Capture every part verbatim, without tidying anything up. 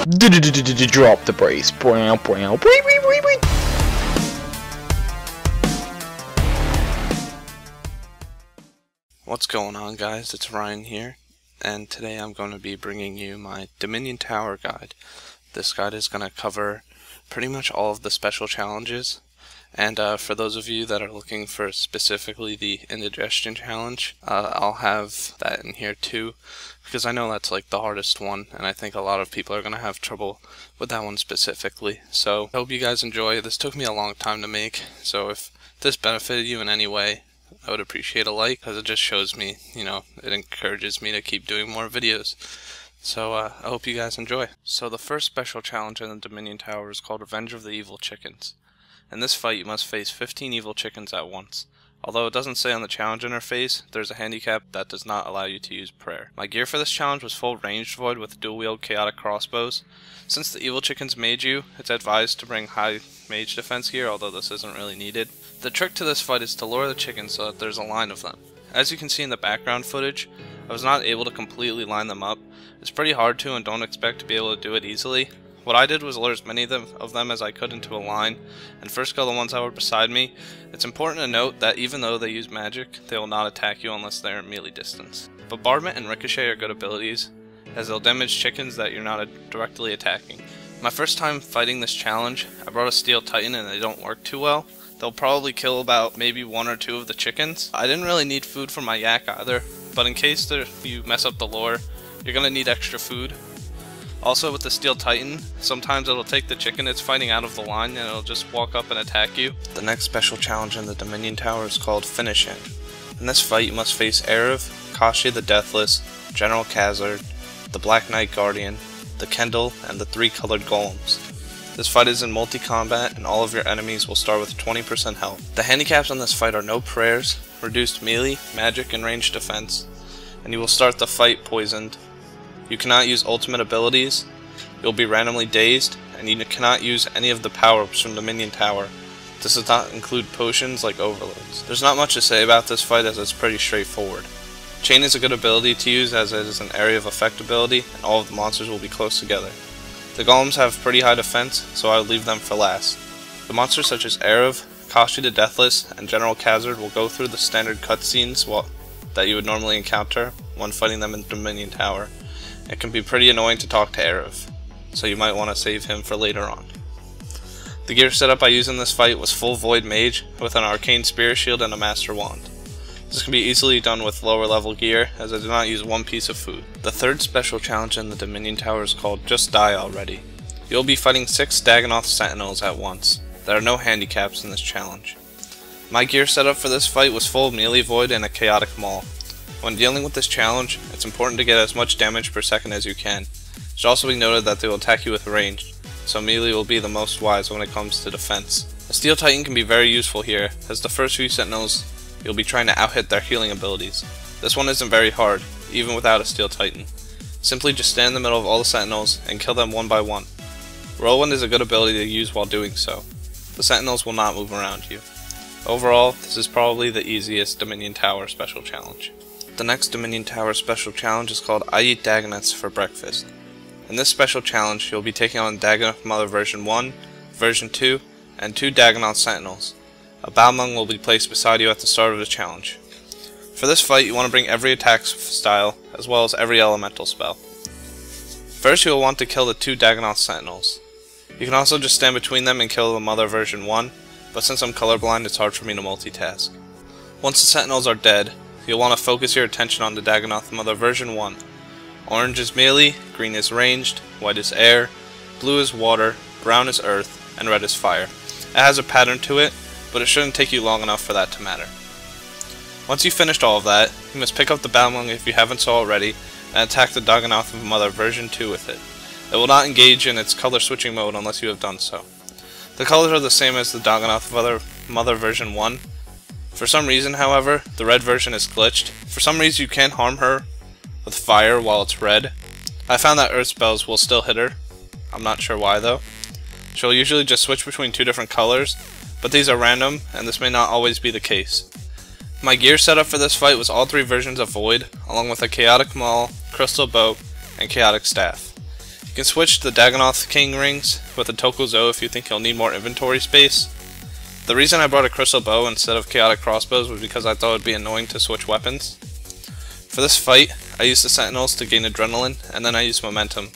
Drop the brace. What's going on, guys? It's Ryan here, and today I'm going to be bringing you my Dominion Tower guide. This guide is going to cover pretty much all of the special challenges. And uh, for those of you that are looking for specifically the Indigestion challenge, uh, I'll have that in here too, because I know that's like the hardest one, and I think a lot of people are going to have trouble with that one specifically. So I hope you guys enjoy. This took me a long time to make, so if this benefited you in any way, I would appreciate a like, because it just shows me, you know, it encourages me to keep doing more videos. So uh, I hope you guys enjoy. So the first special challenge in the Dominion Tower is called Revenge of the Evil Chickens. In this fight, you must face fifteen evil chickens at once. Although it doesn't say on the challenge interface, there's a handicap that does not allow you to use prayer. My gear for this challenge was full ranged void with dual-wield chaotic crossbows. Since the evil chickens mage you, it's advised to bring high mage defense gear, although this isn't really needed. The trick to this fight is to lure the chickens so that there's a line of them. As you can see in the background footage, I was not able to completely line them up. It's pretty hard to, and don't expect to be able to do it easily. What I did was lure as many of them, of them as I could into a line, and first kill the ones that were beside me. It's important to note that even though they use magic, they will not attack you unless they are melee distance. Bombardment and Ricochet are good abilities, as they'll damage chickens that you're not directly attacking. My first time fighting this challenge, I brought a Steel Titan and they don't work too well. They'll probably kill about maybe one or two of the chickens. I didn't really need food for my yak either, but in case there, you mess up the lore, you're going to need extra food. Also, with the Steel Titan, sometimes it'll take the chicken it's fighting out of the line and it'll just walk up and attack you. The next special challenge in the Dominion Tower is called Finish It. In this fight, you must face Erev, Kashi the Deathless, General Khazard, the Black Knight Guardian, the Kendall, and the Three Colored Golems. This fight is in multi-combat, and all of your enemies will start with twenty percent health. The handicaps on this fight are no prayers, reduced melee, magic, and ranged defense, and you will start the fight poisoned. You cannot use ultimate abilities, you'll be randomly dazed, and you cannot use any of the power-ups from Dominion Tower. This does not include potions like overloads. There's not much to say about this fight, as it's pretty straightforward. Chain is a good ability to use, as it is an area of effect ability, and all of the monsters will be close together. The golems have pretty high defense, so I would leave them for last. The monsters such as Erev, Kashi the Deathless, and General Khazard will go through the standard cutscenes that you would normally encounter when fighting them in Dominion Tower. It can be pretty annoying to talk to Erev, so you might want to save him for later on. The gear setup I used in this fight was full Void Mage with an Arcane Spirit Shield and a Master Wand. This can be easily done with lower level gear, as I did not use one piece of food. The third special challenge in the Dominion Tower is called Just Die Already. You'll be fighting six Dagonoth Sentinels at once. There are no handicaps in this challenge. My gear setup for this fight was full melee void and a Chaotic Maul. When dealing with this challenge, it's important to get as much damage per second as you can. It should also be noted that they will attack you with range, so melee will be the most wise when it comes to defense. A Steel Titan can be very useful here, as the first few sentinels you'll be trying to out-hit their healing abilities. This one isn't very hard, even without a Steel Titan. Simply just stand in the middle of all the sentinels and kill them one by one. Whirlwind is a good ability to use while doing so. The sentinels will not move around you. Overall, this is probably the easiest Dominion Tower special challenge. The next Dominion Tower special challenge is called I Eat Dagonoth for Breakfast. In this special challenge, you'll be taking on Dagonoth Mother version one, version two, and two Dagonoth Sentinels. A Balmung will be placed beside you at the start of the challenge. For this fight, you want to bring every attack style, as well as every elemental spell. First, you'll want to kill the two Dagonoth Sentinels. You can also just stand between them and kill the Mother version one, but since I'm colorblind, it's hard for me to multitask. Once the Sentinels are dead, you'll want to focus your attention on the Dagonoth Mother version one. Orange is melee, green is ranged, white is air, blue is water, brown is earth, and red is fire. It has a pattern to it, but it shouldn't take you long enough for that to matter. Once you've finished all of that, you must pick up the Balmung if you haven't so already, and attack the Dagonoth Mother version two with it. It will not engage in its color switching mode unless you have done so. The colors are the same as the Dagonoth Mother, Mother version one, For some reason, however, the red version is glitched. For some reason, you can't harm her with fire while it's red. I found that earth spells will still hit her. I'm not sure why, though. She'll usually just switch between two different colors, but these are random, and this may not always be the case. My gear setup for this fight was all three versions of Void, along with a Chaotic Maul, Crystal Bow, and Chaotic Staff. You can switch to the Dagonoth King rings with the Tokuzo if you think you'll need more inventory space. The reason I brought a Crystal Bow instead of Chaotic Crossbows was because I thought it would be annoying to switch weapons. For this fight, I used the Sentinels to gain Adrenaline, and then I used Momentum.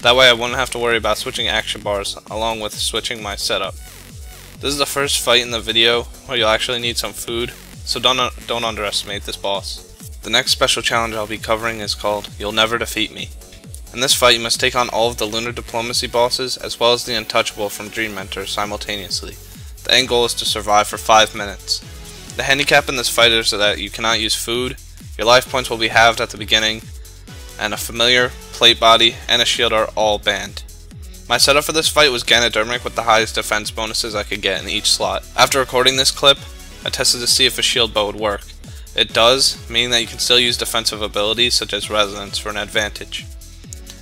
That way I wouldn't have to worry about switching action bars, along with switching my setup. This is the first fight in the video where you'll actually need some food, so don't, don't underestimate this boss. The next special challenge I'll be covering is called You'll Never Defeat Me. In this fight, you must take on all of the Lunar Diplomacy bosses, as well as the Untouchable from Dream Mentor simultaneously. The end goal is to survive for five minutes. The handicap in this fight is that you cannot use food, your life points will be halved at the beginning, and a familiar, plate body, and a shield are all banned. My setup for this fight was Ganodermic with the highest defense bonuses I could get in each slot. After recording this clip, I tested to see if a shield bow would work. It does, meaning that you can still use defensive abilities such as Resonance for an advantage.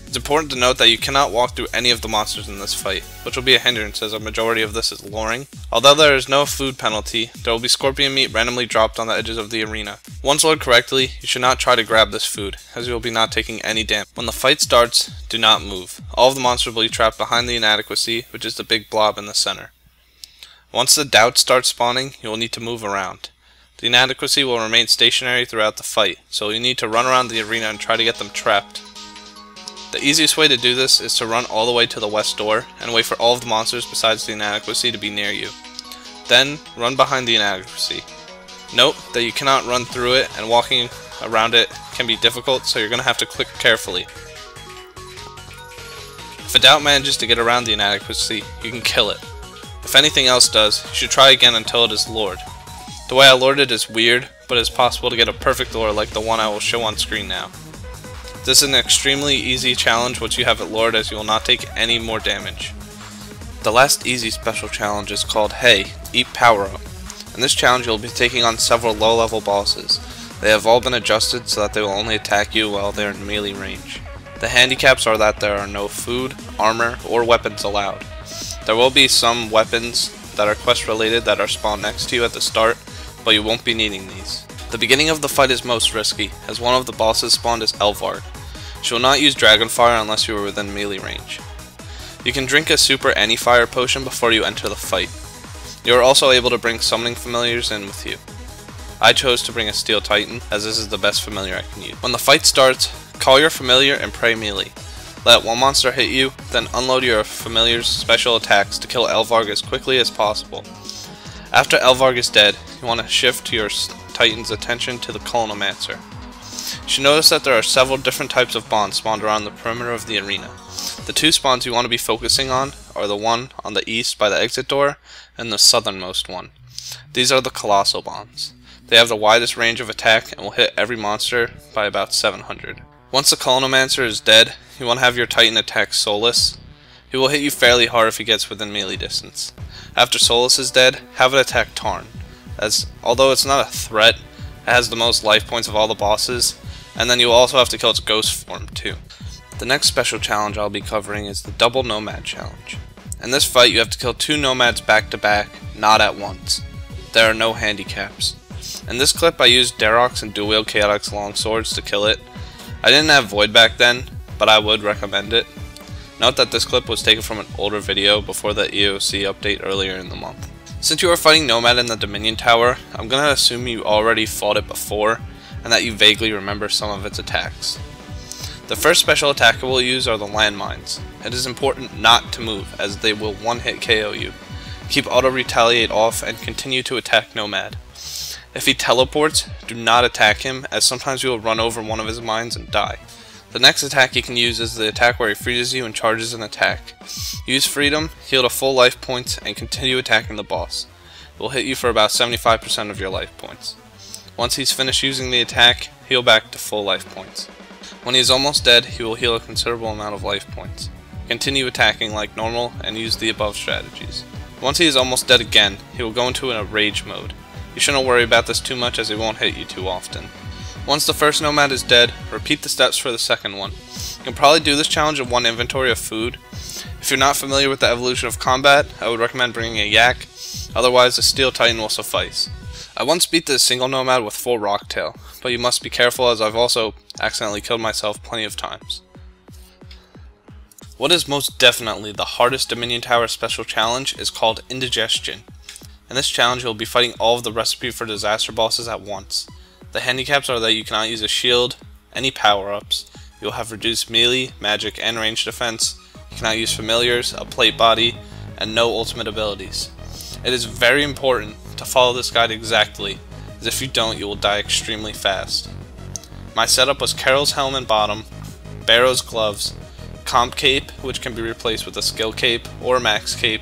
It's important to note that you cannot walk through any of the monsters in this fight, which will be a hindrance as a majority of this is luring. Although there is no food penalty, there will be scorpion meat randomly dropped on the edges of the arena. Once lured correctly, you should not try to grab this food, as you will be not taking any damage. When the fight starts, do not move. All of the monsters will be trapped behind the Inadequacy, which is the big blob in the center. Once the doubts start spawning, you will need to move around. The Inadequacy will remain stationary throughout the fight, so you need to run around the arena and try to get them trapped. The easiest way to do this is to run all the way to the west door and wait for all of the monsters besides the Inadequacy to be near you. Then, run behind the Inadequacy. Note that you cannot run through it, and walking around it can be difficult, so you're going to have to click carefully. If a doubt manages to get around the Inadequacy, you can kill it. If anything else does, you should try again until it is lured. The way I lured it is weird, but it is possible to get a perfect lure like the one I will show on screen now. This is an extremely easy challenge once you have it lured, as you will not take any more damage. The last easy special challenge is called Hey, Eat Power Up. In this challenge you will be taking on several low level bosses. They have all been adjusted so that they will only attack you while they are in melee range. The handicaps are that there are no food, armor, or weapons allowed. There will be some weapons that are quest related that are spawned next to you at the start, but you won't be needing these. The beginning of the fight is most risky, as one of the bosses spawned is Elvarg. She will not use Dragonfire unless you are within melee range. You can drink a Super Anti-Fire Potion before you enter the fight. You are also able to bring Summoning Familiars in with you. I chose to bring a Steel Titan, as this is the best familiar I can use. When the fight starts, call your familiar and pray melee. Let one monster hit you, then unload your familiar's special attacks to kill Elvarg as quickly as possible. After Elvarg is dead, you want to shift your Titan's attention to the Colonomancer. You should notice that there are several different types of bonds spawned around the perimeter of the arena. The two spawns you want to be focusing on are the one on the east by the exit door and the southernmost one. These are the colossal bonds. They have the widest range of attack and will hit every monster by about seven hundred. Once the Colonomancer is dead, you want to have your Titan attack Solus. He will hit you fairly hard if he gets within melee distance. After Solus is dead, have it attack Tarn, as although it's not a threat, it has the most life points of all the bosses, and then you also have to kill its ghost form too. The next special challenge I'll be covering is the Double Nomad Challenge. In this fight you have to kill two Nomads back to back, not at once. There are no handicaps. In this clip I used Derox and Dual Wield Chaotix Longswords to kill it. I didn't have Void back then, but I would recommend it. Note that this clip was taken from an older video before the E O C update earlier in the month. Since you are fighting Nomad in the Dominion Tower, I'm going to assume you already fought it before, and that you vaguely remember some of its attacks. The first special attack I will use are the landmines. It is important not to move, as they will one-hit K O you. Keep auto-retaliate off and continue to attack Nomad. If he teleports, do not attack him, as sometimes you will run over one of his mines and die. The next attack you can use is the attack where he freezes you and charges an attack. Use Freedom, heal to full life points, and continue attacking the boss. It will hit you for about seventy-five percent of your life points. Once he's finished using the attack, heal back to full life points. When he is almost dead, he will heal a considerable amount of life points. Continue attacking like normal and use the above strategies. Once he is almost dead again, he will go into a rage mode. You shouldn't worry about this too much, as he won't hit you too often. Once the first Nomad is dead, repeat the steps for the second one. You can probably do this challenge in one inventory of food. If you're not familiar with the evolution of combat, I would recommend bringing a Yak, otherwise the Steel Titan will suffice. I once beat the single Nomad with full Rocktail, but you must be careful, as I've also accidentally killed myself plenty of times. What is most definitely the hardest Dominion Tower special challenge is called Indigestion. In this challenge you will be fighting all of the Recipe for Disaster bosses at once. The handicaps are that you cannot use a shield, any power-ups, you will have reduced melee, magic, and range defense, you cannot use familiars, a plate body, and no ultimate abilities. It is very important to follow this guide exactly, as if you don't you will die extremely fast. My setup was Carol's helm and bottom, Barrow's gloves, comp cape, which can be replaced with a skill cape or max cape,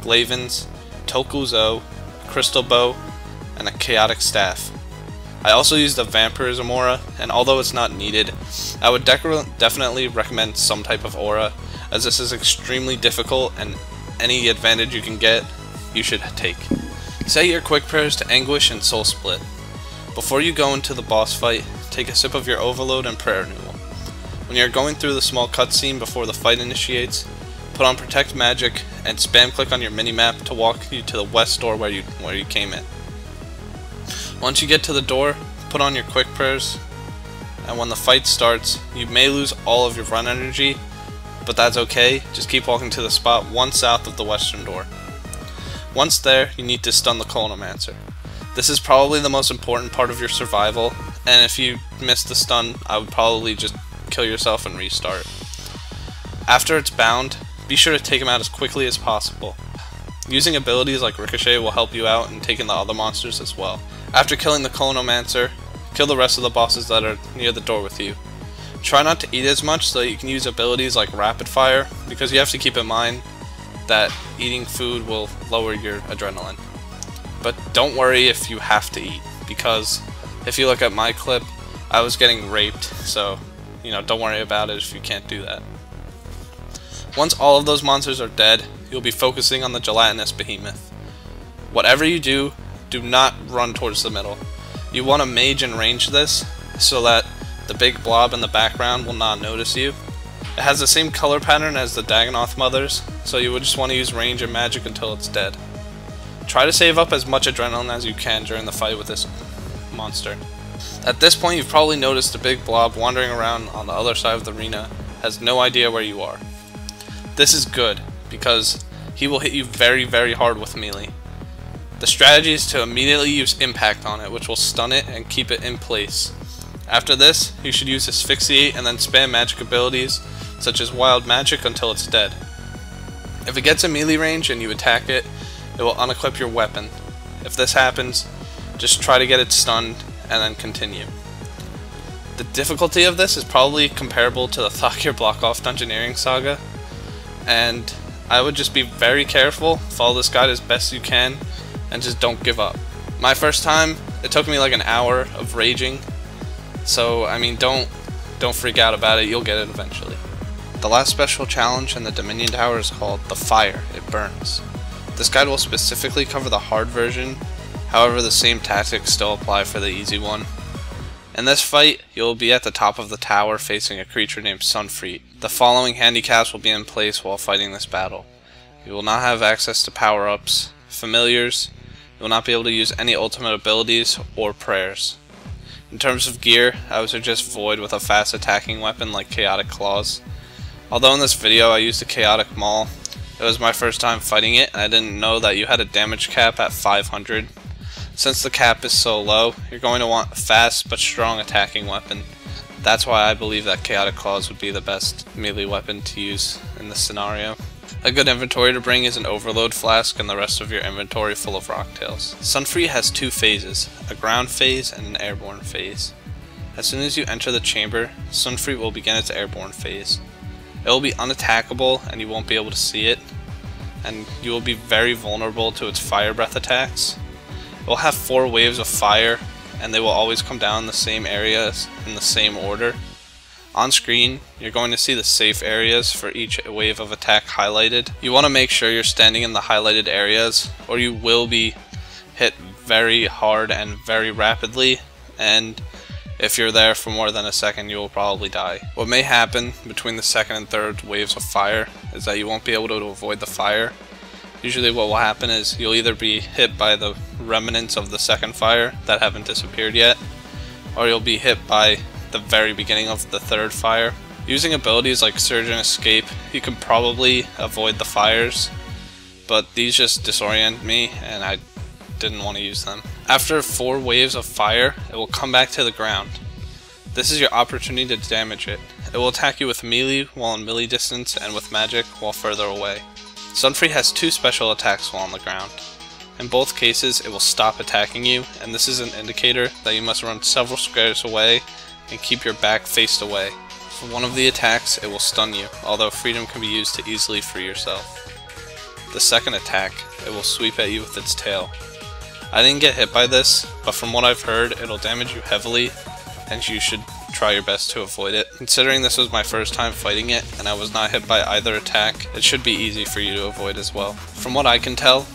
Glavin's, Tokuzo, Crystal Bow, and a Chaotic Staff. I also used a Vampirism aura, and although it's not needed, I would definitely recommend some type of aura, as this is extremely difficult and any advantage you can get, you should take. Say your quick prayers to Anguish and Soul Split. Before you go into the boss fight, take a sip of your Overload and Prayer Renewal. When you are going through the small cutscene before the fight initiates, put on Protect Magic and spam click on your minimap to walk you to the west door where you, where you came in. Once you get to the door, put on your quick prayers, and when the fight starts, you may lose all of your run energy, but that's okay, just keep walking to the spot one south of the western door. Once there, you need to stun the Colonomancer. This is probably the most important part of your survival, and if you miss the stun, I would probably just kill yourself and restart. After it's bound, be sure to take him out as quickly as possible. Using abilities like Ricochet will help you out in taking the other monsters as well. After killing the Colonomancer, kill the rest of the bosses that are near the door with you. Try not to eat as much so that you can use abilities like Rapid Fire, because you have to keep in mind that eating food will lower your adrenaline. But don't worry if you have to eat, because if you look at my clip, I was getting raped, so you know, don't worry about it if you can't do that. Once all of those monsters are dead, you'll be focusing on the gelatinous behemoth. Whatever you do, do not run towards the middle. You want to mage and range this so that the big blob in the background will not notice you. It has the same color pattern as the Dagonoth Mothers, so you would just want to use range and magic until it's dead. Try to save up as much adrenaline as you can during the fight with this monster. At this point you've probably noticed the big blob wandering around on the other side of the arena, has no idea where you are. This is good, because he will hit you very very hard with melee. The strategy is to immediately use impact on it, which will stun it and keep it in place. After this, you should use asphyxiate and then spam magic abilities such as wild magic until it's dead. If it gets in melee range and you attack it, it will unequip your weapon. If this happens, just try to get it stunned and then continue. The difficulty of this is probably comparable to the Thakir Blockoff Dungeoneering Saga, and I would just be very careful, follow this guide as best you can, and just don't give up. My first time, it took me like an hour of raging, so I mean don't don't freak out about it, you'll get it eventually. The last special challenge in the Dominion Tower is called The Fire It Burns. This guide will specifically cover the hard version, however the same tactics still apply for the easy one. In this fight, you will be at the top of the tower facing a creature named Sunfreet. The following handicaps will be in place while fighting this battle. You will not have access to power-ups, familiars, you will not be able to use any ultimate abilities or prayers. In terms of gear, I would suggest Void with a fast attacking weapon like Chaotic Claws. Although in this video I used a Chaotic Maul, it was my first time fighting it and I didn't know that you had a damage cap at five hundred. Since the cap is so low, you're going to want a fast but strong attacking weapon. That's why I believe that Chaotic Claws would be the best melee weapon to use in this scenario. A good inventory to bring is an Overload Flask and the rest of your inventory full of Rocktails. Sunfree has two phases, a ground phase and an airborne phase. As soon as you enter the chamber, Sunfree will begin its airborne phase. It will be unattackable and you won't be able to see it, and you will be very vulnerable to its fire breath attacks. It will have four waves of fire, and they will always come down the same areas in the same order. On screen, you're going to see the safe areas for each wave of attack highlighted. You want to make sure you're standing in the highlighted areas, or you will be hit very hard and very rapidly, and if you're there for more than a second, you will probably die. What may happen between the second and third waves of fire is that you won't be able to avoid the fire. Usually what will happen is you'll either be hit by the remnants of the second fire that haven't disappeared yet, or you'll be hit by the very beginning of the third fire, Using abilities like Surge and Escape, you can probably avoid the fires, but these just disorient me and I didn't want to use them. After four waves of fire, it will come back to the ground. This is your opportunity to damage it. It will attack you with melee while in melee distance and with magic while further away. Sunfreet has two special attacks while on the ground. In both cases, it will stop attacking you, and this is an indicator that you must run several squares away and keep your back faced away. For one of the attacks, it will stun you, although freedom can be used to easily free yourself. The second attack, it will sweep at you with its tail. I didn't get hit by this, but from what I've heard, it'll damage you heavily, and you should try your best to avoid it. Considering this was my first time fighting it, and I was not hit by either attack, it should be easy for you to avoid as well. From what I can tell,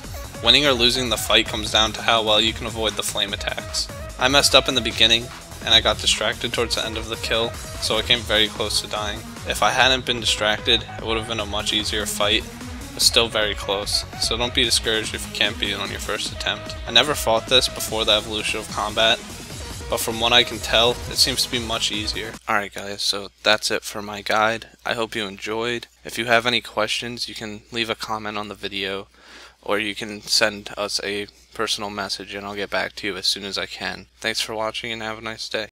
winning or losing the fight comes down to how well you can avoid the flame attacks. I messed up in the beginning, and I got distracted towards the end of the kill, so I came very close to dying. If I hadn't been distracted, it would have been a much easier fight, but still very close, so don't be discouraged if you can't beat it on your first attempt. I never fought this before the evolution of combat, but from what I can tell, it seems to be much easier. Alright guys, so that's it for my guide. I hope you enjoyed. If you have any questions, you can leave a comment on the video, or you can send us a personal message and I'll get back to you as soon as I can. Thanks for watching and have a nice day.